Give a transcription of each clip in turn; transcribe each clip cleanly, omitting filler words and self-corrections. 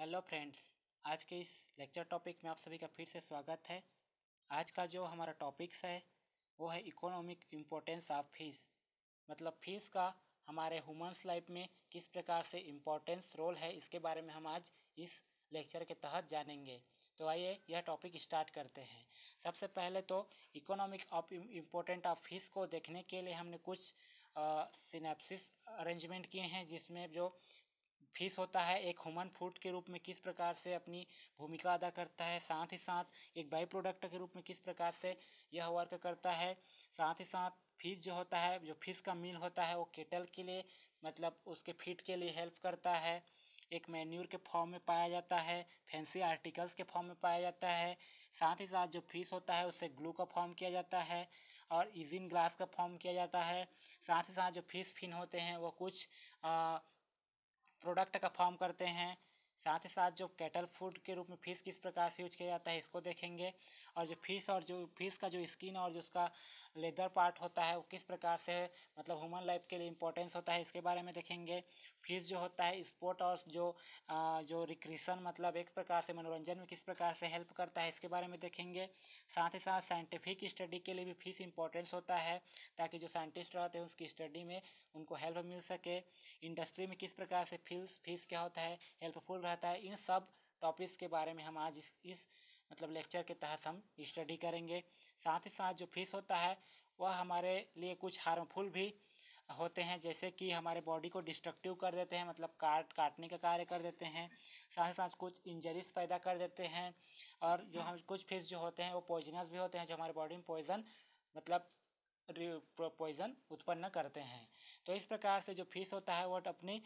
Hello friends, आज के इस लेक्चर टॉपिक में आप सभी का फिर से स्वागत है। आज का जो हमारा टॉपिक्स है वो है इकोनॉमिक इम्पोर्टेंस ऑफ फिश, मतलब फिश का हमारे ह्यूमन्स लाइफ में किस प्रकार से इम्पोर्टेंस रोल है, इसके बारे में हम आज इस लेक्चर के तहत जानेंगे। तो आइए यह टॉपिक स्टार्ट करते हैं। सबसे पहले तो economic of important of fish को देखने के लिए हमने कुछ सिनेप्सिस अरेंजमेंट किए हैं, जिसमें जो फिश होता है एक ह्यूमन फूड के रूप में किस प्रकार से अपनी भूमिका अदा करता है, साथ ही साथ एक बाई प्रोडक्ट के रूप में किस प्रकार से यह वर्क करता है। साथ ही साथ फिश जो होता है, जो फिश का मील होता है वो केटल के लिए, मतलब उसके फीड के लिए हेल्प करता है। एक मैन्यूर के फॉर्म में पाया जाता है, फैंसी आर्टिकल्स के फॉर्म में पाया जाता है। साथ ही साथ जो फिश होता है उससे ग्लू का फॉर्म किया जाता है और ईजिन ग्लास का फॉर्म किया जाता है। साथ ही साथ जो फिश फिन होते हैं वो कुछ प्रोडक्ट का फॉर्म करते हैं। साथ ही साथ जो कैटल फूड के रूप में फिश किस प्रकार से यूज किया जाता है इसको देखेंगे, और जो फिश का जो स्किन और जो उसका लेदर पार्ट होता है वो किस प्रकार से, मतलब ह्यूमन लाइफ के लिए इम्पोर्टेंस होता है, इसके बारे में देखेंगे। फिश जो होता है स्पोर्ट और जो रिक्रिएशन, मतलब एक प्रकार से मनोरंजन में किस प्रकार से हेल्प करता है, इसके बारे में देखेंगे। साथ ही साथ साइंटिफिक स्टडी के लिए भी फिश इम्पोर्टेंस होता है, ताकि जो साइंटिस्ट रहते हैं उसकी स्टडी में उनको हेल्प मिल सके। इंडस्ट्री में किस प्रकार से फिश क्या होता है, हेल्पफुल रहता है। इन सब टॉपिक्स के बारे में हम आज इस मतलब लेक्चर के तहत हम स्टडी करेंगे। साथ ही साथ जो फिश होता है वह हमारे लिए कुछ हार्मफुल भी होते हैं, जैसे कि हमारे बॉडी को डिस्ट्रक्टिव कर देते हैं, मतलब काटने का कार्य कर देते हैं। साथ ही साथ कुछ इंजरीज पैदा कर देते हैं। और जो हम कुछ फिश जो होते हैं वो पॉइजनस भी होते हैं, जो हमारे बॉडी में पॉइजन, मतलब पॉइजन उत्पन्न करते हैं। तो इस प्रकार से जो फिश होता है वह अपनी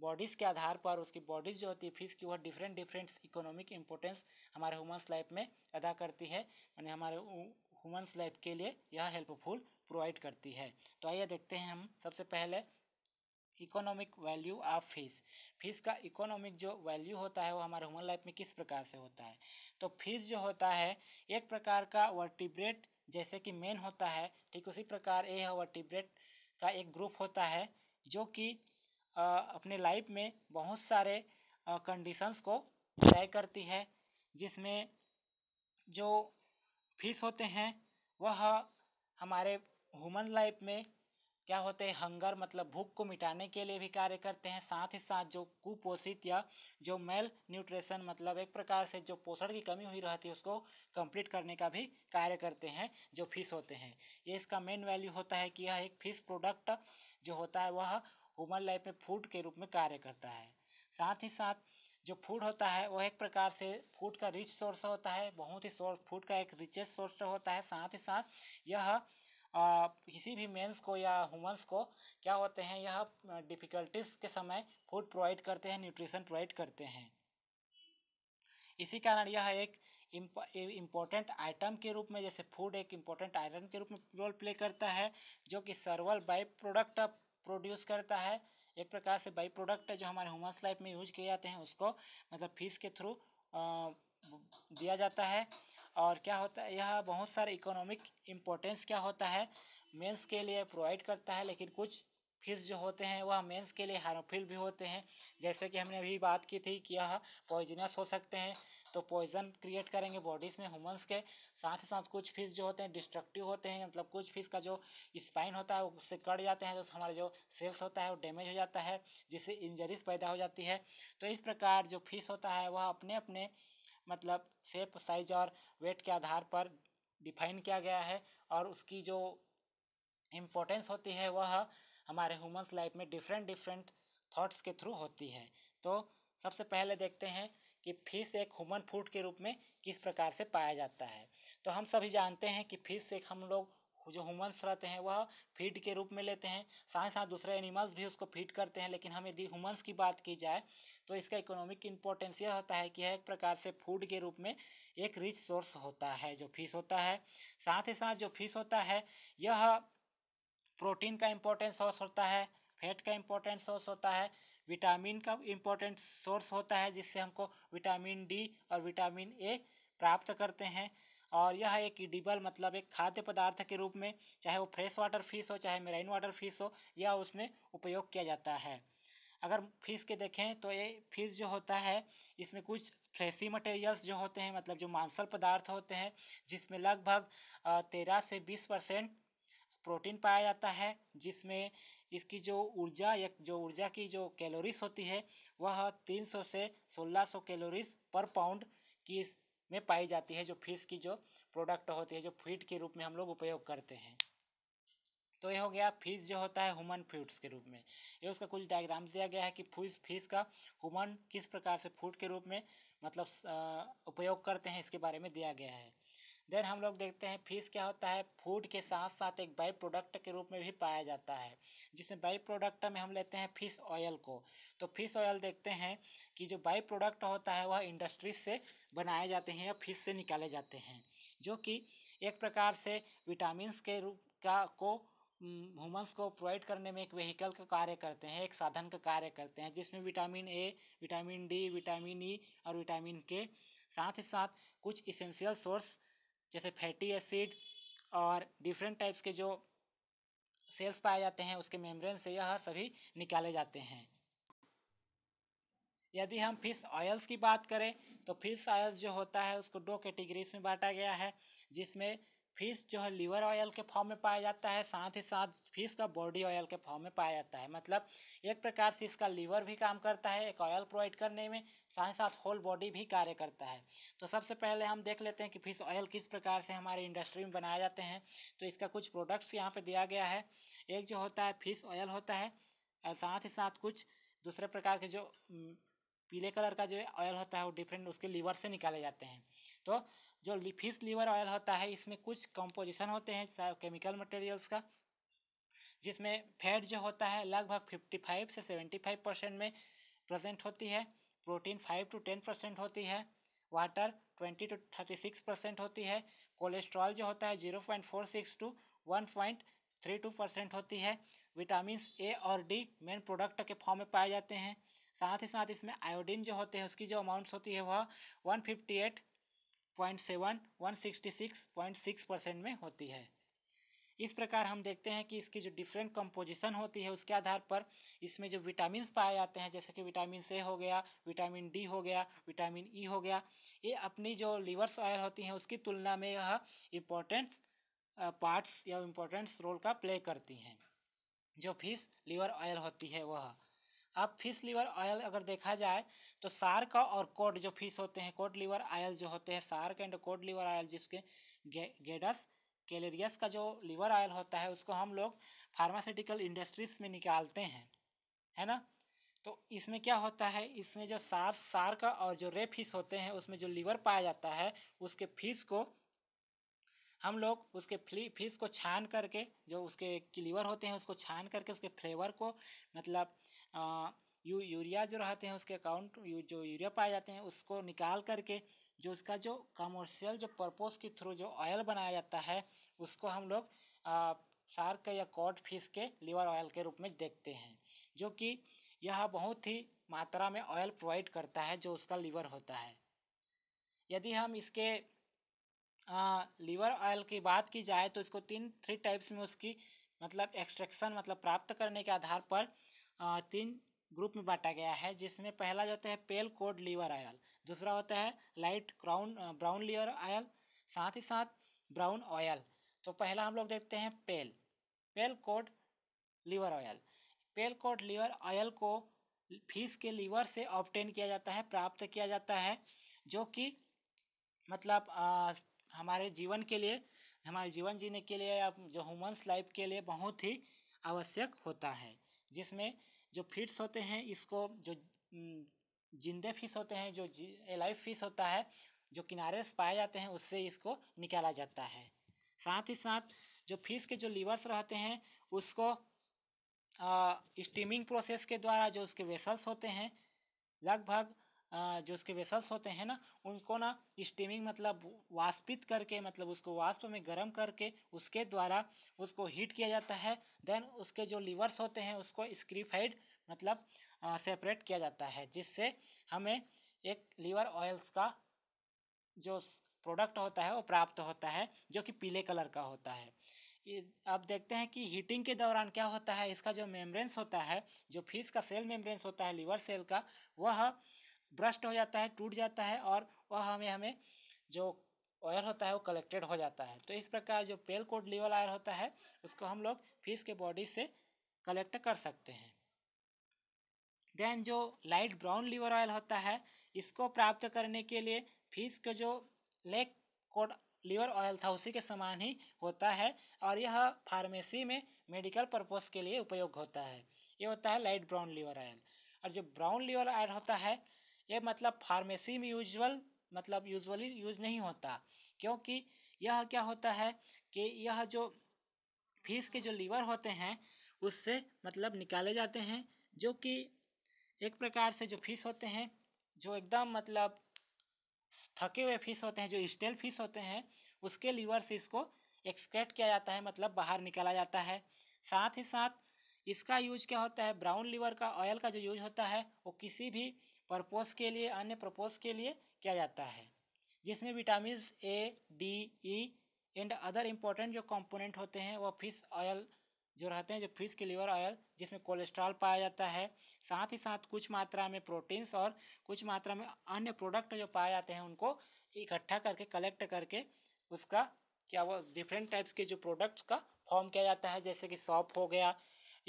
बॉडीज़ के आधार पर, उसकी बॉडीज़ जो होती है फिश की, वह डिफरेंट इकोनॉमिक इम्पोर्टेंस हमारे ह्यूमन्स लाइफ में अदा करती है, यानी हमारे ह्यूमन्स लाइफ के लिए यह हेल्पफुल प्रोवाइड करती है। तो आइए देखते हैं हम सबसे पहले economic value of fish. Fish का इकोनॉमिक जो वैल्यू होता है वो हमारे ह्यूमन लाइफ में किस प्रकार से होता है। तो फिश जो होता है एक प्रकार का वर्टिब्रेट, जैसे कि मेन होता है, ठीक उसी प्रकार यह वर्टिब्रेट का एक ग्रुप होता है, जो कि अपने लाइफ में बहुत सारे कंडीशंस को तय करती है, जिसमें जो फिश होते हैं वह हमारे ह्यूमन लाइफ में क्या होते हैं, हंगर, मतलब भूख को मिटाने के लिए भी कार्य करते हैं। साथ ही साथ जो कुपोषित या जो मेल न्यूट्रिशन, मतलब एक प्रकार से जो पोषण की कमी हुई रहती है उसको कंप्लीट करने का भी कार्य करते हैं जो फिश होते हैं। ये इसका मेन वैल्यू होता है कि यह एक फिश प्रोडक्ट जो होता है वह ह्यूमन लाइफ में फूड के रूप में कार्य करता है। साथ ही साथ जो फूड होता है वह एक प्रकार से फूड का रिच सोर्स होता है, बहुत ही फूड का एक रिचेस्ट सोर्स होता है। साथ ही साथ यह किसी भी मेंस को या ह्यूमंस को क्या होते हैं, यह डिफ़िकल्टीज के समय फूड प्रोवाइड करते हैं, न्यूट्रिशन प्रोवाइड करते हैं। इसी कारण यह एक इम्पोर्टेंट आइटम के रूप में, जैसे फूड एक इम्पोर्टेंट आइटम के रूप में रोल प्ले करता है, जो कि सर्वल बाई प्रोडक्ट प्रोड्यूस करता है। एक प्रकार से बाई प्रोडक्ट जो हमारे ह्यूमन्स लाइफ में यूज किए जाते हैं उसको, मतलब फिश के थ्रू दिया जाता है। और क्या होता है, यह बहुत सारे इकोनॉमिक इम्पोर्टेंस क्या होता है मेंस के लिए प्रोवाइड करता है, लेकिन कुछ फिश जो होते हैं वह मेंस के लिए हार्मफुल भी होते हैं, जैसे कि हमने अभी बात की थी कि यह पॉइजनस हो सकते हैं, तो पॉइजन क्रिएट करेंगे बॉडीज़ में ह्यूमंस के। साथ ही साथ कुछ फिश जो होते हैं डिस्ट्रक्टिव होते हैं, मतलब कुछ फिश का जो स्पाइन होता है उससे कट जाते हैं, तो हमारे जो सेल्स होता है वो डैमेज हो जाता है, जिससे इंजरीज पैदा हो जाती है। तो इस प्रकार जो फिश होता है वह अपने अपने, मतलब शेप, साइज और वेट के आधार पर डिफाइन किया गया है, और उसकी जो इम्पोर्टेंस होती है वह हमारे ह्यूमन्स लाइफ में डिफरेंट थॉट्स के थ्रू होती है। तो सबसे पहले देखते हैं कि फिश एक ह्यूमन फूड के रूप में किस प्रकार से पाया जाता है। तो हम सभी जानते हैं कि फिश एक, हम लोग जो ह्यूमन्स रहते हैं वह फीड के रूप में लेते हैं, साथ साथ दूसरे एनिमल्स भी उसको फीड करते हैं। लेकिन हम यदि ह्यूमन्स की बात की जाए तो इसका इकोनॉमिक इम्पोर्टेंस यह होता है कि यह एक प्रकार से फूड के रूप में एक रिच सोर्स होता है जो फिश होता है। साथ ही साथ जो फिश होता है यह प्रोटीन का इम्पोर्टेंट सोर्स होता है, फैट का इम्पोर्टेंट सोर्स होता है, विटामिन का इम्पोर्टेंट सोर्स होता है, जिससे हमको विटामिन डी और विटामिन ए प्राप्त करते हैं। और यह एक ईडिबल, मतलब एक खाद्य पदार्थ के रूप में, चाहे वो फ्रेश वाटर फिश हो चाहे मेराइन वाटर फिश हो, यह उसमें उपयोग किया जाता है। अगर फिश के देखें तो ये फिश जो होता है इसमें कुछ फ्लेशी मटेरियल्स जो होते हैं, मतलब जो मांसल पदार्थ होते हैं, जिसमें लगभग 13 से 20% प्रोटीन पाया जाता है, जिसमें इसकी जो ऊर्जा या जो ऊर्जा की जो कैलोरीज होती है वह 300 से 1600 कैलोरीज पर पाउंड की इसमें पाई जाती है, जो फिश की जो प्रोडक्ट होती है जो फीड के रूप में हम लोग उपयोग करते हैं। तो ये हो गया फिश जो होता है ह्यूमन फूड्स के रूप में। ये उसका कुछ डायग्राम दिया गया है कि फिश का ह्यूमन किस प्रकार से फूड के रूप में मतलब उपयोग करते हैं, इसके बारे में दिया गया है। देन हम लोग देखते हैं फिश क्या होता है, फूड के साथ साथ एक बाई प्रोडक्ट के रूप में भी पाया जाता है, जिसमें बाई प्रोडक्ट में हम लेते हैं फिश ऑयल को। तो फिश ऑयल देखते हैं कि जो बाई प्रोडक्ट होता है वह इंडस्ट्रीज से बनाए जाते हैं या फिश से निकाले जाते हैं, जो कि एक प्रकार से विटामिन के रूप का को ह्यूमंस को प्रोवाइड करने में एक व्हीकल का कार्य करते हैं, एक साधन का कार्य करते हैं, जिसमें vitamin A, vitamin D, vitamin E और विटामिन के साथ ही साथ कुछ इसेंशियल सोर्स जैसे फैटी एसिड और डिफरेंट टाइप्स के जो सेल्स पाए जाते हैं उसके मेम्ब्रेन से यह सभी निकाले जाते हैं। यदि हम फिश ऑयल्स की बात करें तो फिश ऑयल्स जो होता है उसको 2 कैटेगरीज में बांटा गया है, जिसमें फिश जो है लीवर ऑयल के फॉर्म में पाया जाता है, साथ ही साथ फिश का बॉडी ऑयल के फॉर्म में पाया जाता है। मतलब एक प्रकार से इसका लीवर भी काम करता है एक ऑयल प्रोवाइड करने में, साथ ही साथ होल बॉडी भी कार्य करता है। तो सबसे पहले हम देख लेते हैं कि फिश ऑयल किस प्रकार से हमारे इंडस्ट्री में बनाए जाते हैं। तो इसका कुछ प्रोडक्ट्स यहाँ पर दिया गया है। एक जो होता है फिश ऑयल होता है, और साथ ही साथ कुछ दूसरे प्रकार के जो पीले कलर का जो ऑयल होता है वो डिफरेंट उसके लीवर से निकाले जाते हैं। तो जो फिश लीवर ऑयल होता है इसमें कुछ कंपोजिशन होते हैं केमिकल मटेरियल्स का, जिसमें फैट जो होता है लगभग 55 से 75% में प्रेजेंट होती है, प्रोटीन 5 से 10% होती है, वाटर 20 से 36% होती है, कोलेस्ट्रॉल जो होता है 0.46 से 1.32% होती है, विटामिन ए और डी मेन प्रोडक्ट के फॉर्म में पाए जाते हैं, साथ ही साथ इसमें आयोडीन जो होते हैं उसकी जो अमाउंट्स होती है वह 158.7 166.6% में होती है। इस प्रकार हम देखते हैं कि इसकी जो डिफरेंट कंपोजिशन होती है उसके आधार पर इसमें जो विटामिन्स पाए जाते हैं, जैसे कि विटामिन ए हो गया, विटामिन डी हो गया, विटामिन ई हो गया, ये अपनी जो लीवर्स ऑयल होती हैं उसकी तुलना में यह इम्पोर्टेंट पार्ट्स या इम्पोर्टेंट रोल का प्ले करती हैं जो फिश लीवर ऑयल होती है वह। अब फिश लीवर ऑयल अगर देखा जाए तो सार्क और कोड जो फिश होते हैं, कोड लीवर ऑयल जो होते हैं, shark and cod liver oil, जिसके गेडस कैलेरियस का जो लीवर ऑयल होता है उसको हम लोग फार्मास्यूटिकल इंडस्ट्रीज में निकालते हैं, है ना। तो इसमें क्या होता है, इसमें जो सार्क और जो रे फिश होते हैं उसमें जो लीवर पाया जाता है उसके फिश को हम लोग उसके फिश को छान करके, जो उसके लीवर होते हैं उसको छान करके उसके फ्लेवर को मतलब यूरिया जो रहते हैं उसके अकाउंट जो यूरिया पाए जाते हैं उसको निकाल करके जो उसका जो कमर्शियल जो पर्पस के थ्रू जो ऑयल बनाया जाता है उसको हम लोग शार्क या कॉड फिश के लीवर ऑयल के रूप में देखते हैं, जो कि यह बहुत ही मात्रा में ऑयल प्रोवाइड करता है जो उसका लीवर होता है। यदि हम इसके लीवर ऑयल की बात की जाए तो इसको थ्री टाइप्स में उसकी मतलब एक्सट्रैक्शन मतलब प्राप्त करने के आधार पर 3 ग्रुप में बांटा गया है, जिसमें पहला जो होता है पेल कोड लीवर ऑयल, दूसरा होता है लाइट ब्राउन लीवर ऑयल, साथ ही साथ ब्राउन ऑयल। तो पहला हम लोग देखते हैं pale cod liver oil. Pale cod liver oil को फिश के लीवर से ऑब्टेन किया जाता है, प्राप्त किया जाता है, जो कि मतलब हमारे जीवन के लिए, हमारे जीवन जीने के लिए या जो ह्यूमन्स लाइफ के लिए बहुत ही आवश्यक होता है, जिसमें जो फिश होते हैं इसको जो जिंदे फिश होते हैं, जो लाइव फिश होता है जो किनारे से पाए जाते हैं उससे इसको निकाला जाता है। साथ ही साथ जो फिश के जो लीवर्स रहते हैं उसको स्टीमिंग प्रोसेस के द्वारा जो उसके वेसल्स होते हैं लगभग जो उसके वेसल्स होते हैं ना उनको ना स्टीमिंग मतलब वाष्पित करके मतलब उसको वाष्प में गर्म करके उसके द्वारा उसको हीट किया जाता है। देन उसके जो लीवर्स होते हैं उसको स्क्रीफाइड मतलब सेपरेट किया जाता है, जिससे हमें एक लीवर ऑयल्स का जो प्रोडक्ट होता है वो प्राप्त होता है, जो कि पीले कलर का होता है। आप देखते हैं कि हीटिंग के दौरान क्या होता है, इसका जो मेम्ब्रेन्स होता है, जो फिश का सेल मेम्ब्रेन्स होता है, लीवर सेल का, वह ब्रस्ट हो जाता है, टूट जाता है और वह हमें जो ऑयल होता है वो कलेक्टेड हो जाता है। तो इस प्रकार जो पेल कोड लीवर ऑयल होता है उसको हम लोग फिश के बॉडी से कलेक्ट कर सकते हैं। देन जो लाइट ब्राउन लीवर ऑयल होता है इसको प्राप्त करने के लिए फिश का जो लेग कोड लीवर ऑयल था उसी के समान ही होता है और यह फार्मेसी में मेडिकल पर्पस के लिए उपयोग होता है। ये होता है लाइट ब्राउन लीवर ऑयल। और जो ब्राउन लीवर ऑयल होता है ये मतलब फार्मेसी में यूजुअली यूज़ नहीं होता, क्योंकि यह क्या होता है कि यह जो फिश के जो लीवर होते हैं उससे मतलब निकाले जाते हैं, जो कि एक प्रकार से जो फिश होते हैं जो एकदम मतलब थके हुए फिश होते हैं, जो स्टेल फिश होते हैं, उसके लीवर से इसको एक्सक्रेट किया जाता है, मतलब बाहर निकाला जाता है। साथ ही साथ इसका यूज क्या होता है, ब्राउन लीवर का ऑयल का जो यूज होता है वो किसी भी पर्पस के लिए, अन्य पर्पस के लिए किया जाता है, जिसमें vitamin A, D, E and other important जो कंपोनेंट होते हैं वो फिश ऑयल जो रहते हैं, जो फिश के लीवर ऑयल, जिसमें कोलेस्ट्रॉल पाया जाता है। साथ ही साथ कुछ मात्रा में प्रोटीन्स और कुछ मात्रा में अन्य प्रोडक्ट जो पाए जाते हैं उनको इकट्ठा करके कलेक्ट करके उसका क्या वो डिफरेंट टाइप्स के जो प्रोडक्ट्स का फॉर्म किया जाता है, जैसे कि सॉप हो गया,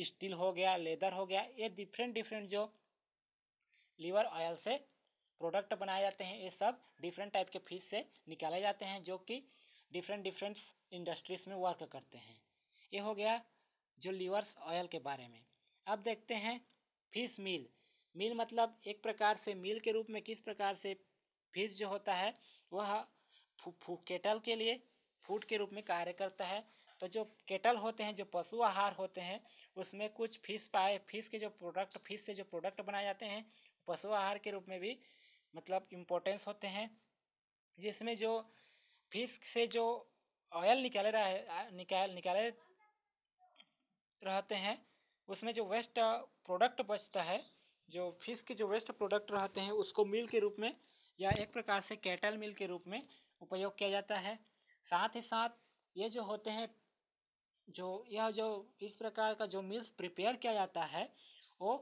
स्टील हो गया, लेदर हो गया, ये डिफरेंट जो लीवर ऑयल से प्रोडक्ट बनाए जाते हैं ये सब डिफरेंट टाइप के फिश से निकाले जाते हैं, जो कि डिफरेंट इंडस्ट्रीज़ में वर्क करते हैं। ये हो गया जो लीवर्स ऑयल के बारे में। अब देखते हैं फिश मील। मील मतलब एक प्रकार से मील के रूप में किस प्रकार से फिश जो होता है वह केटल के लिए फूड के रूप में कार्य करता है। तो जो केटल होते हैं, जो पशु आहार होते हैं, उसमें कुछ फिश के जो प्रोडक्ट, फिश से जो प्रोडक्ट बनाए जाते हैं पशु आहार के रूप में भी मतलब इम्पोर्टेंस होते हैं, जिसमें जो फिश से जो ऑयल निकाले रहते हैं उसमें जो वेस्ट प्रोडक्ट बचता है, जो फिश के जो वेस्ट प्रोडक्ट रहते हैं उसको मील के रूप में या एक प्रकार से कैटल मील के रूप में उपयोग किया जाता है। साथ ही साथ ये जो होते हैं जो इस प्रकार का जो मील्स प्रिपेयर किया जाता है वो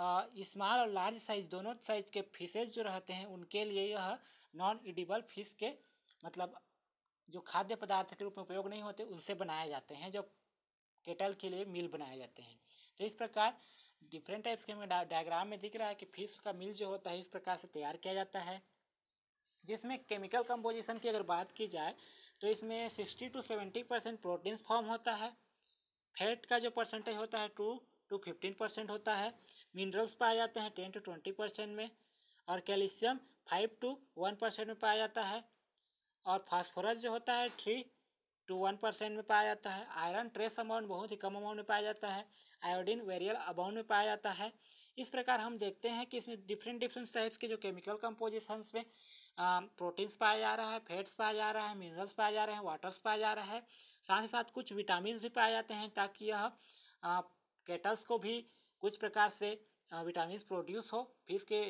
स्मॉल और लार्ज साइज दोनों साइज के फिशेज जो रहते हैं उनके लिए यह नॉन ईडिबल फिश के मतलब जो खाद्य पदार्थ के रूप में उपयोग नहीं होते उनसे बनाए जाते हैं, जो केटल के लिए मील बनाए जाते हैं। तो इस प्रकार डिफरेंट टाइप्स के हमें डायग्राम में दिख रहा है कि फिश का मील जो होता है इस प्रकार से तैयार किया जाता है। जिसमें केमिकल कंपोजिशन की अगर बात की जाए तो इसमें 60 to 70% प्रोटीन्स फॉर्म होता है, फैट का जो परसेंटेज होता है 2 to 15% होता है, मिनरल्स पाए जाते हैं 10 to 20% में, और कैल्शियम 5 to 1% में पाया जाता है, और फास्फोरस जो होता है 3 to 1% में पाया जाता है, आयरन ट्रेस अमाउंट बहुत ही कम अमाउंट में पाया जाता है, आयोडीन वेरियल अमाउंट में पाया जाता है। इस प्रकार हम देखते हैं कि इसमें डिफरेंट टाइप्स के जो केमिकल कंपोजिशंस में प्रोटीन्स पाया जा रहा है, फैट्स पाया जा रहा है, मिनरल्स पाए जा रहे हैं, वाटर्स पाया जा रहा है। साथ ही साथ कुछ विटामिन भी पाए जाते हैं ताकि यह केटल्स को भी कुछ प्रकार से विटामिन प्रोड्यूस हो फिश के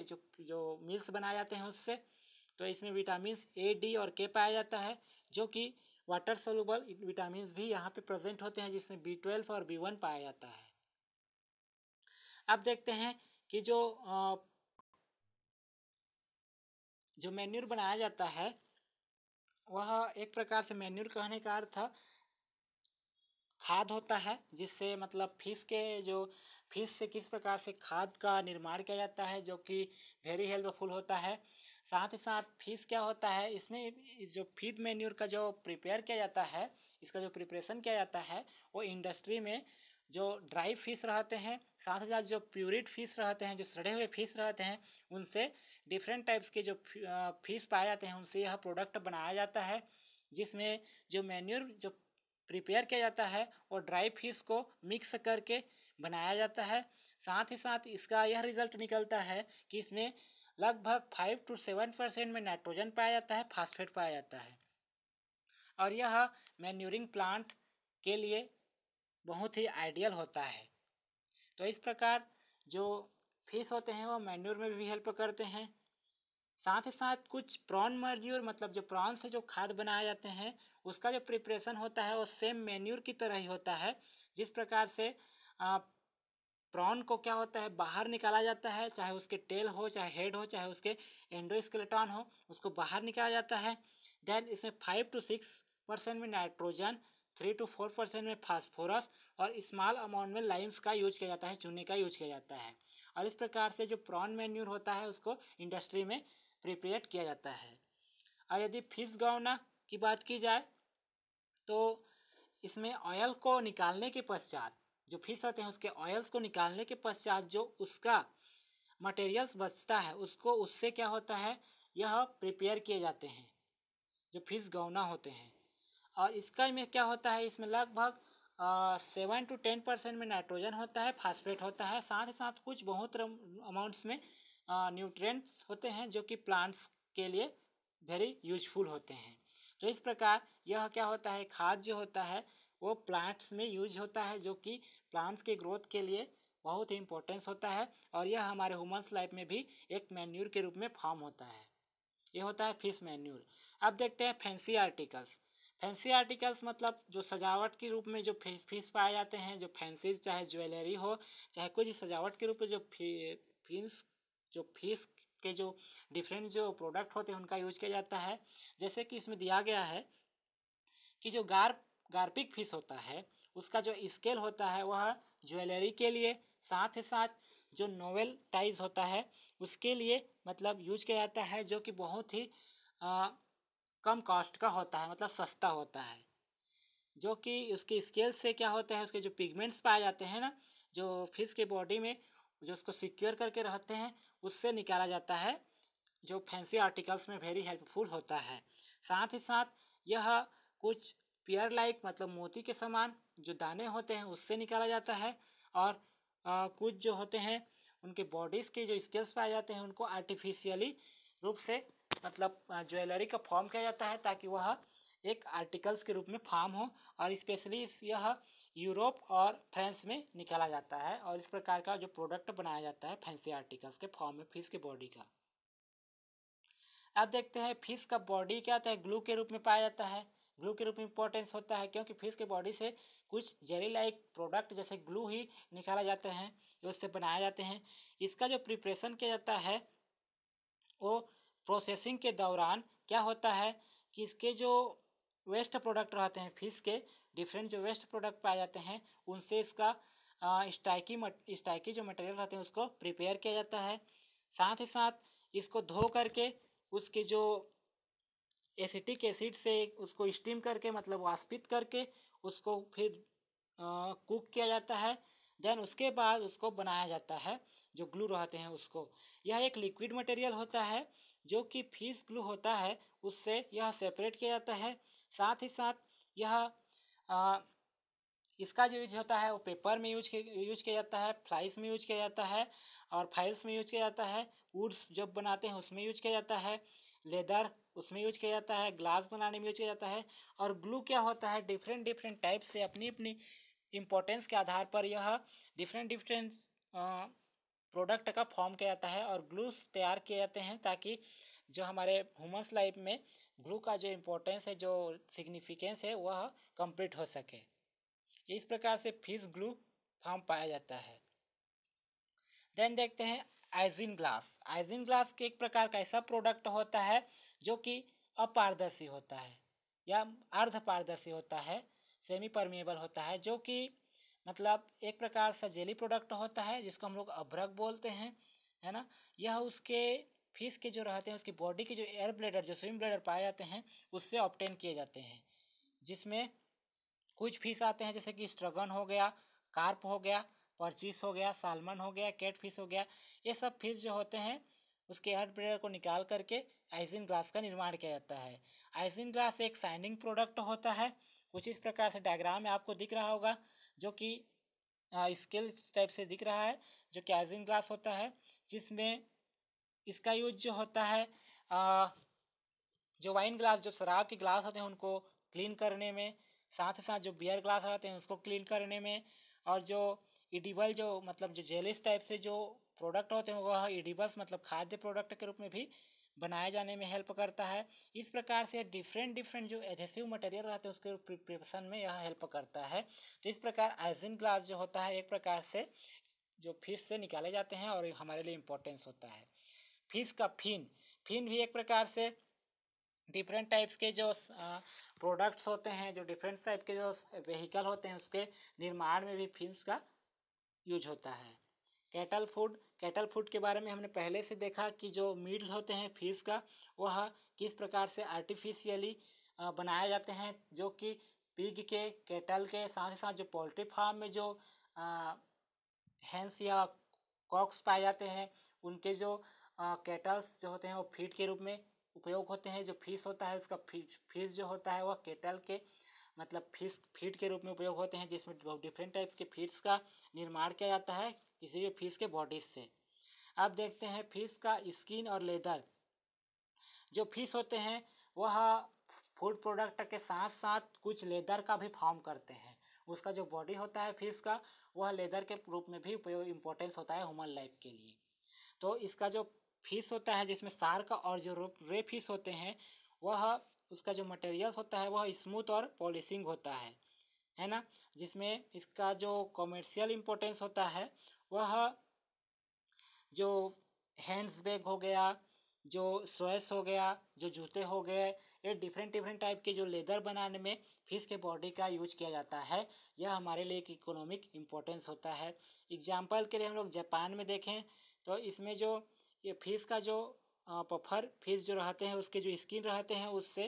जो मील्स बनाए जाते हैं उससे। तो इसमें विटामिन ए, डी और के पाया जाता है, जो कि वाटर सोल्यूबल विटामिन भी यहाँ पे प्रेजेंट होते हैं, जिसमें B12 और B1 पाया जाता है। अब देखते हैं कि जो मैन्यूर बनाया जाता है वह एक प्रकार से मैन्यूर कहने का अर्थ खाद होता है, जिससे मतलब फिश से किस प्रकार से खाद का निर्माण किया जाता है, जो कि वेरी हेल्पफुल होता है। साथ ही साथ फिश क्या होता है, इसमें जो फीड मैन्यूर का जो प्रिपेयर किया जाता है, इसका जो प्रिपरेशन किया जाता है वो इंडस्ट्री में जो ड्राई फिश रहते हैं, साथ ही साथ जो प्यूरिड फिश रहते हैं, जो सड़े हुए फिश रहते हैं, उनसे डिफरेंट टाइप्स के जो फिश पाए जाते हैं उनसे यह प्रोडक्ट बनाया जाता है। जिसमें जो मैन्यूर जो प्रिपेयर किया जाता है और ड्राई फिश को मिक्स करके बनाया जाता है। साथ ही साथ इसका यह रिजल्ट निकलता है कि इसमें लगभग 5 to 7% में नाइट्रोजन पाया जाता है, फास्फेट पाया जाता है, और यह मैन्यूरिंग प्लांट के लिए बहुत ही आइडियल होता है। तो इस प्रकार जो फिश होते हैं वो मैन्यूर में भी हेल्प करते हैं। साथ ही साथ कुछ प्रॉन मर्ज्योर मतलब जो प्रॉन से जो खाद बनाए जाते हैं उसका जो प्रिपरेशन होता है वो सेम मेन्यूर की तरह ही होता है। जिस प्रकार से प्रॉन को क्या होता है बाहर निकाला जाता है, चाहे उसके टेल हो चाहे हेड हो चाहे उसके एंडोस्केलेटॉन हो, उसको बाहर निकाला जाता है। देन इसमें 5 से 6% में नाइट्रोजन, 3 से 4% में फास्फोरस और स्मॉल अमाउंट में लाइम्स का यूज किया जाता है, चूने का यूज किया जाता है। और इस प्रकार से जो प्रॉन मैन्यूर होता है उसको इंडस्ट्री में प्रिपेयर किया जाता है। और यदि फिश गौना की बात की जाए तो इसमें ऑयल को निकालने के पश्चात जो फिश होते हैं उसके ऑयल्स को निकालने के पश्चात जो उसका मटेरियल्स बचता है उसको उससे क्या होता है यह प्रिपेयर किए जाते हैं जो फिश गौना होते हैं। और इसका में क्या होता है, इसमें लगभग 7 से 10% में नाइट्रोजन होता है, फास्फेट होता है, साथ ही साथ कुछ बहुत अमाउंट्स में न्यूट्रिएंट्स होते हैं जो कि प्लांट्स के लिए वेरी यूजफुल होते हैं। तो इस प्रकार यह क्या होता है खाद जो होता है वो प्लांट्स में यूज होता है जो कि प्लांट्स के ग्रोथ के लिए बहुत ही इम्पोर्टेंस होता है। और यह हमारे ह्यूमन्स लाइफ में भी एक मैन्यूर के रूप में फॉर्म होता है। ये होता है फिश मैन्यूर। अब देखते हैं फैंसी आर्टिकल्स। फैंसी आर्टिकल्स मतलब जो सजावट के रूप में जो फिश पाए जाते हैं, जो फैंसी चाहे ज्वेलरी हो चाहे कुछ सजावट के रूप में जो फिश के जो डिफरेंट जो प्रोडक्ट होते हैं उनका यूज किया जाता है। जैसे कि इसमें दिया गया है कि जो गार्पिक फिश होता है उसका जो स्केल होता है वह ज्वेलरी के लिए, साथ ही साथ जो नोवेल टाइज होता है उसके लिए मतलब यूज किया जाता है, जो कि बहुत ही कम कॉस्ट का होता है, मतलब सस्ता होता है। जो कि उसके स्केल से क्या होता है उसके जो पिगमेंट्स पाए जाते हैं ना जो फिश के बॉडी में जो उसको सिक्योर करके रहते हैं उससे निकाला जाता है, जो फैंसी आर्टिकल्स में वेरी हेल्पफुल होता है। साथ ही साथ यह कुछ पियर लाइक मतलब मोती के समान जो दाने होते हैं उससे निकाला जाता है। और कुछ जो होते हैं उनके बॉडीज़ के जो स्केल्स पाए जाते हैं उनको आर्टिफिशियली रूप से मतलब ज्वेलरी का फॉर्म किया जाता है ताकि वह एक आर्टिकल्स के रूप में फॉर्म हो। और स्पेशली यह यूरोप और फ्रांस में निकाला जाता है और इस प्रकार का जो प्रोडक्ट बनाया जाता है फैंसी आर्टिकल्स के फॉर्म में फिश के बॉडी का। अब देखते हैं फिश का बॉडी क्या होता है ग्लू के रूप में पाया जाता है। ग्लू के रूप में इंपॉर्टेंस होता है क्योंकि फिश के बॉडी से कुछ जेली लाइक प्रोडक्ट जैसे ग्लू ही निकाला जाते हैं जो उससे बनाए जाते हैं। इसका जो प्रिपरेशन किया जाता है वो प्रोसेसिंग के दौरान क्या होता है कि इसके जो वेस्ट प्रोडक्ट रहते हैं फिश के डिफरेंट जो वेस्ट प्रोडक्ट पाए जाते हैं उनसे इसका स्टाइकी जो मटेरियल रहते हैं उसको प्रिपेयर किया जाता है। साथ ही साथ इसको धो करके उसके जो एसिटिक एसिड से उसको स्टीम करके मतलब वाष्पित करके उसको फिर कुक किया जाता है। देन उसके बाद उसको बनाया जाता है जो ग्लू रहते हैं उसको। यह एक लिक्विड मटेरियल होता है जो कि फिश ग्लू होता है उससे यह सेपरेट किया जाता है। साथ ही साथ यह इसका जो यूज होता है वो पेपर में यूज किया जाता है, फ्लाइस में यूज किया जाता है और फाइल्स में यूज किया जाता है, वुड्स जब बनाते हैं उसमें यूज किया जाता है, लेदर उसमें यूज किया जाता है, ग्लास बनाने में यूज किया जाता है। और ग्लू क्या होता है डिफरेंट टाइप से अपनी अपनी इम्पोर्टेंस के आधार पर यह डिफरेंट प्रोडक्ट का फॉर्म किया जाता है और ग्लूस तैयार किए जाते हैं ताकि जो हमारे ह्यूमन्स लाइफ में ग्लू का जो इम्पोर्टेंस है जो सिग्निफिकेंस है वह कंप्लीट हो सके। इस प्रकार से फिश ग्लू फॉर्म पाया जाता है। देन देखते हैं आइजिन ग्लास। आइजिन ग्लास के एक प्रकार का ऐसा प्रोडक्ट होता है जो कि अपारदर्शी होता है या अर्धपारदर्शी होता है, सेमी परमिएबल होता है, जो कि मतलब एक प्रकार सा जेली प्रोडक्ट होता है जिसको हम लोग अभ्रक बोलते हैं, है ना। यह उसके फिश के जो रहते हैं उसकी बॉडी के जो एयर ब्लैडर जो स्विम ब्लैडर पाए जाते हैं उससे ऑब्टेन किए जाते हैं, जिसमें कुछ फिश आते हैं जैसे कि स्ट्रगन हो गया, कार्प हो गया, पर्चिस हो गया, सालमन हो गया, कैट फिश हो गया। ये सब फिश जो होते हैं उसके एयर ब्लैडर को निकाल करके आइसिन ग्लास का निर्माण किया जाता है। आइसिन ग्लास एक शाइनिंग प्रोडक्ट होता है, कुछ इस प्रकार से डायग्राम में आपको दिख रहा होगा जो कि स्केल टाइप से दिख रहा है, जो कि आइसिन ग्लास होता है, जिसमें इसका यूज जो होता है जो वाइन ग्लास जो शराब के ग्लास होते हैं उनको क्लीन करने में, साथ ही साथ जो बियर ग्लास रहते हैं उसको क्लीन करने में, और जो एडिबल जो मतलब जो जेलिस टाइप से जो प्रोडक्ट होते हैं वह एडिबल्स मतलब खाद्य प्रोडक्ट के रूप में भी बनाए जाने में हेल्प करता है। इस प्रकार से डिफरेंट डिफरेंट जो एडहेसिव मटेरियल रहते हैं उसके प्रिपरेशन में यह हेल्प करता है। तो इस प्रकार आइसिन ग्लास जो होता है एक प्रकार से जो फिश से निकाले जाते हैं और हमारे लिए इम्पोर्टेंस होता है। फिश का फिन, फिन भी एक प्रकार से डिफरेंट टाइप्स के जो प्रोडक्ट्स होते हैं, जो डिफरेंट टाइप के जो व्हीकल होते हैं उसके निर्माण में भी फिन्स का यूज होता है। कैटल फूड, कैटल फूड के बारे में हमने पहले से देखा कि जो मील होते हैं फिश का वह किस प्रकार से आर्टिफिशियली बनाए जाते हैं, जो कि पिग के, कैटल के साथ ही साथ जो पोल्ट्री फार्म में जो हैंस या कॉक्स पाए जाते हैं उनके जो कैटल्स जो होते हैं वो फीड के रूप में उपयोग होते हैं। जो फिश होता है उसका फिश जो होता है वह कैटल के मतलब फिश फीड के रूप में उपयोग होते हैं, जिसमें डिफरेंट टाइप्स के फीड्स का निर्माण किया जाता है किसी भी फिश के बॉडीज से। अब देखते हैं फिश का स्किन और लेदर। जो फिश होते हैं वह फूड प्रोडक्ट के साथ साथ कुछ लेदर का भी फॉर्म करते हैं। उसका जो बॉडी होता है फिश का वह लेदर के रूप में भी उपयोग इम्पोर्टेंस होता है ह्यूमन लाइफ के लिए। तो इसका जो फिश होता है जिसमें शार्क और जो रे फिश होते हैं वह उसका जो मटेरियल होता है वह स्मूथ और पॉलिशिंग होता है ना, जिसमें इसका जो कॉमर्शियल इम्पोर्टेंस होता है वह जो हैंड्स बैग हो गया, जो शूज हो गया, जो जूते हो गए, ये डिफरेंट डिफरेंट टाइप के जो लेदर बनाने में फिश के बॉडी का यूज किया जाता है। यह हमारे लिए एक इकोनॉमिक इम्पोर्टेंस होता है। एग्जाम्पल के लिए हम लोग जापान में देखें तो इसमें जो ये फिश का जो पफर फिश जो रहते हैं उसके जो स्किन रहते हैं उससे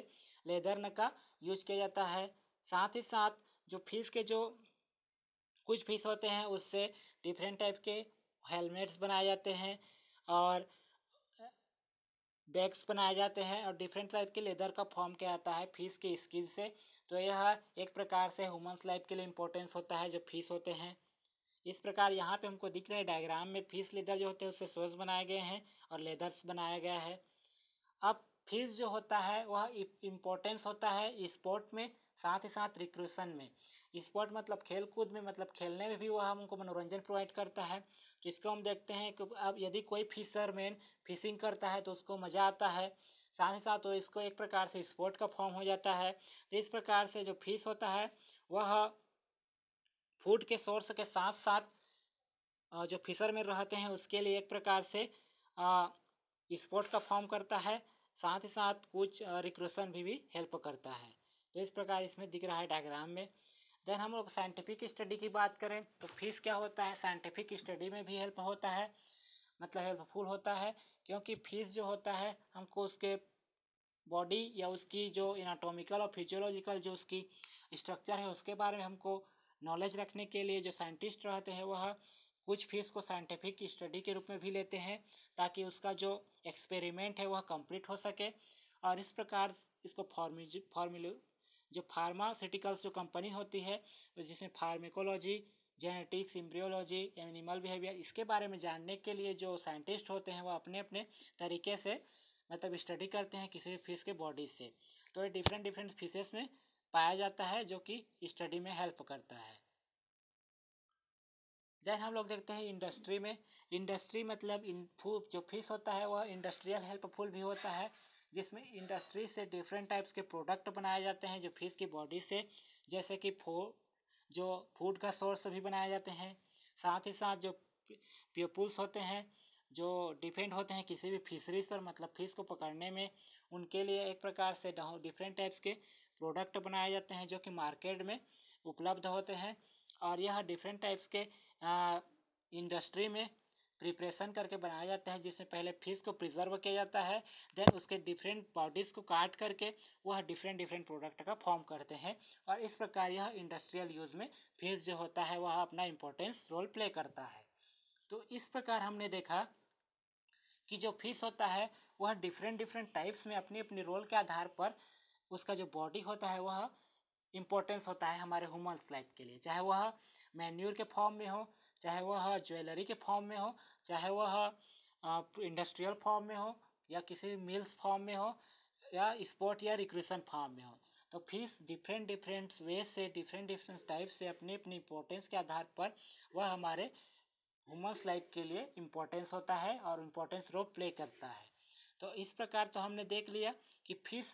लेदर का यूज किया जाता है। साथ ही साथ जो फिश के जो कुछ फिश होते हैं उससे डिफरेंट टाइप के हेलमेट्स बनाए जाते हैं और बैग्स बनाए जाते हैं और डिफरेंट टाइप के लेदर का फॉर्म किया जाता है फिश के स्किन से। तो यह एक प्रकार से ह्यूमंस लाइफ के लिए इम्पोर्टेंस होता है जो फिश होते हैं। इस प्रकार यहाँ पे हमको दिख रहे हैं डायग्राम में फिश लेदर जो होते हैं उससे शूज बनाए गए हैं और लेदर्स बनाया गया है। अब फिश जो होता है वह इम्पोर्टेंस होता है स्पोर्ट में, साथ ही साथ रिक्रेशन में। स्पोर्ट मतलब खेल कूद में, मतलब खेलने में भी वह हमको मनोरंजन प्रोवाइड करता है। तो इसको हम देखते हैं कि अब यदि कोई फिशरमैन फिशिंग करता है तो उसको मज़ा आता है, साथ ही साथ तो इसको एक प्रकार से स्पोर्ट का फॉर्म हो जाता है। तो इस प्रकार से जो फिश होता है वह फूड के सोर्स के साथ साथ जो फिशर में रहते हैं उसके लिए एक प्रकार से स्पोर्ट का फॉर्म करता है, साथ ही साथ कुछ रिक्रेशन भी हेल्प करता है। तो इस प्रकार इसमें दिख रहा है डायग्राम में। देन हम लोग साइंटिफिक स्टडी की बात करें तो फिश क्या होता है साइंटिफिक स्टडी में भी हेल्प होता है, मतलब हेल्पफुल होता है, क्योंकि फिश जो होता है हमको उसके बॉडी या उसकी जो एनाटॉमिकल और फिजियोलॉजिकल जो उसकी स्ट्रक्चर है उसके बारे में हमको नॉलेज रखने के लिए जो साइंटिस्ट रहते हैं वह कुछ फिश को साइंटिफिक स्टडी के रूप में भी लेते हैं, ताकि उसका जो एक्सपेरिमेंट है वह कंप्लीट हो सके। और इस प्रकार इसको जो फार्मास्यूटिकल्स जो कंपनी होती है जिसमें pharmacology, genetics, embryology, animal behaviour इसके बारे में जानने के लिए जो साइंटिस्ट होते हैं वह अपने अपने तरीके से मतलब स्टडी करते हैं किसी भी फिश के बॉडी से। तो ये डिफरेंट डिफरेंट फिशेस में पाया जाता है जो कि स्टडी में हेल्प करता है। जैसे हम लोग देखते हैं इंडस्ट्री में, इंडस्ट्री मतलब जो फिश होता है वह इंडस्ट्रियल हेल्पफुल भी होता है, जिसमें इंडस्ट्री से डिफरेंट टाइप्स के प्रोडक्ट बनाए जाते हैं जो फिश की बॉडी से, जैसे कि जो फूड का सोर्स भी बनाए जाते हैं, साथ ही साथ जो प्यूपुल्स होते हैं जो डिपेंड होते हैं किसी भी फिशरीज पर, मतलब फिश को पकड़ने में, उनके लिए एक प्रकार से डिफरेंट टाइप्स के प्रोडक्ट बनाए जाते हैं जो कि मार्केट में उपलब्ध होते हैं। और यह डिफरेंट टाइप्स के इंडस्ट्री में प्रिपरेशन करके बनाए जाते हैं, जिसमें पहले फिश को प्रिजर्व किया जाता है, देन उसके डिफरेंट बॉडीज़ को काट करके वह डिफरेंट डिफरेंट प्रोडक्ट का फॉर्म करते हैं। और इस प्रकार यह इंडस्ट्रियल यूज़ में फिश जो होता है वह अपना इम्पोर्टेंस रोल प्ले करता है। तो इस प्रकार हमने देखा कि जो फिश होता है वह डिफरेंट डिफरेंट टाइप्स में अपने अपने रोल के आधार पर उसका जो बॉडी होता है वह इम्पोर्टेंस होता है हमारे ह्यूमन्स लाइफ के लिए, चाहे वह मैन्यूर के फॉर्म में हो, चाहे वह ज्वेलरी के फॉर्म में हो, चाहे वह इंडस्ट्रियल फॉर्म में हो, या किसी मिल्स फॉर्म में हो, या स्पोर्ट या रिक्रेशन फॉर्म में हो। तो फिश डिफरेंट डिफरेंट वे से, डिफरेंट डिफरेंट टाइप से अपने अपने इम्पोर्टेंस के आधार पर वह हमारे वुमेंस लाइफ के लिए इम्पोर्टेंस होता है और इम्पोर्टेंस रोल प्ले करता है। तो इस प्रकार तो हमने देख लिया कि फीस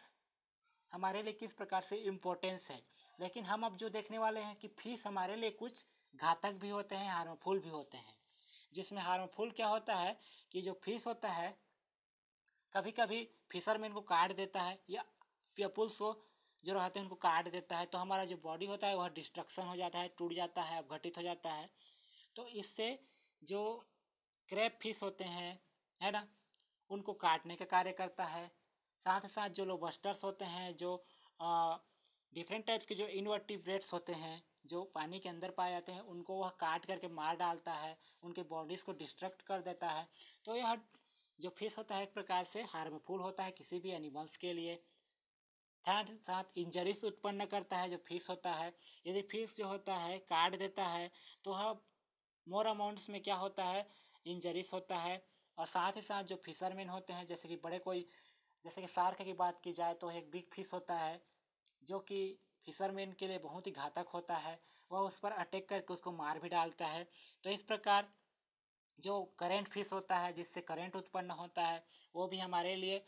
हमारे लिए किस प्रकार से इम्पोर्टेंस है, लेकिन हम अब जो देखने वाले हैं कि फीस हमारे लिए कुछ घातक भी होते हैं, हार्मफुल भी होते हैं। जिसमें हार्मफुल क्या होता है कि जो फीस होता है कभी कभी फिशरमैन को काट देता है या पीपुल्स को जो रहते हैं उनको काट देता है, तो हमारा जो बॉडी होता है वह डिस्ट्रक्शन हो जाता है, टूट जाता है, अपघटित हो जाता है। तो इससे जो क्रैब फिश होते हैं, है ना, उनको काटने का कार्य करता है। साथ ही साथ जो लॉबस्टर्स होते हैं, जो डिफरेंट टाइप्स के जो इनवर्टिब्रेट्स होते हैं जो पानी के अंदर पाए जाते हैं, उनको वह काट करके मार डालता है, उनके बॉडीज़ को डिस्ट्रक्ट कर देता है। तो यह जो फिश होता है एक प्रकार से हार्मफुल होता है किसी भी एनिमल्स के लिए। साथ ही साथ इंजरीज उत्पन्न करता है जो फिश होता है। यदि फिश जो होता है काट देता है तो वह मोर अमाउंट्स में क्या होता है, इंजरीज होता है। और साथ ही साथ जो फिशरमैन होते हैं, जैसे कि बड़े कोई, जैसे कि शार्क की बात की जाए तो एक बिग फिश होता है जो कि फिशरमैन के लिए बहुत ही घातक होता है, वह उस पर अटैक करके उसको मार भी डालता है। तो इस प्रकार जो करेंट फिश होता है जिससे करेंट उत्पन्न होता है वो भी हमारे लिए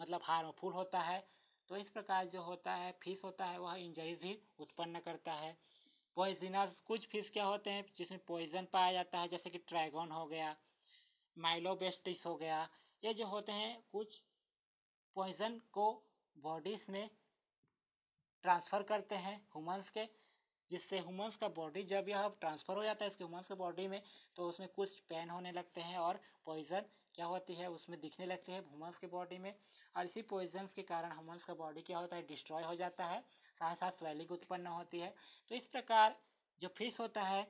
मतलब हार्मफुल होता है। तो इस प्रकार जो होता है फिश होता है वह इंजरीज भी उत्पन्न करता है। पॉइजनस, कुछ फिश क्या होते हैं जिसमें पॉइजन पाया जाता है, जैसे कि ट्रैगन हो गया, माइलोबेस्टिस हो गया। ये जो होते हैं कुछ पॉइजन को बॉडीज़ में ट्रांसफ़र करते हैं ह्यूमंस के, जिससे ह्यूमंस का बॉडी जब यह ट्रांसफ़र हो जाता है इसके ह्यूमंस के बॉडी में तो उसमें कुछ पेन होने लगते हैं और पॉइजन क्या होती है उसमें दिखने लगते हैं ह्यूमंस के बॉडी में। और इसी पॉइजन्स के कारण ह्यूमंस का बॉडी क्या होता है, डिस्ट्रॉय हो जाता है, साथ साथ स्वेलिंग उत्पन्न होती है। तो इस प्रकार जो फिश होता है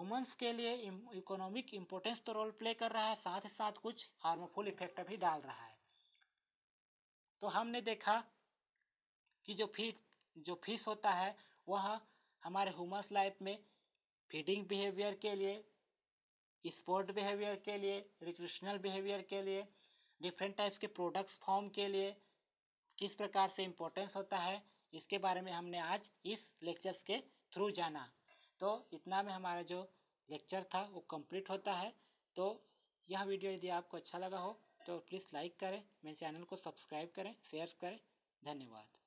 ह्यूमंस के लिए इकोनॉमिक इम्पोर्टेंस तो रोल प्ले कर रहा है, साथ ही साथ कुछ हार्मफुल इफेक्ट भी डाल रहा है। तो हमने देखा कि जो फिश होता है वह हमारे ह्यूमंस लाइफ में फीडिंग बिहेवियर के लिए, स्पोर्ट बिहेवियर के लिए, रिक्रिएशनल बिहेवियर के लिए, डिफरेंट टाइप्स के प्रोडक्ट्स फॉर्म के लिए किस प्रकार से इम्पोर्टेंस होता है, इसके बारे में हमने आज इस लेक्चर्स के थ्रू जाना। तो इतना में हमारा जो लेक्चर था वो कंप्लीट होता है। तो यह वीडियो यदि आपको अच्छा लगा हो तो प्लीज़ लाइक करें, मेरे चैनल को सब्सक्राइब करें, शेयर करें। धन्यवाद।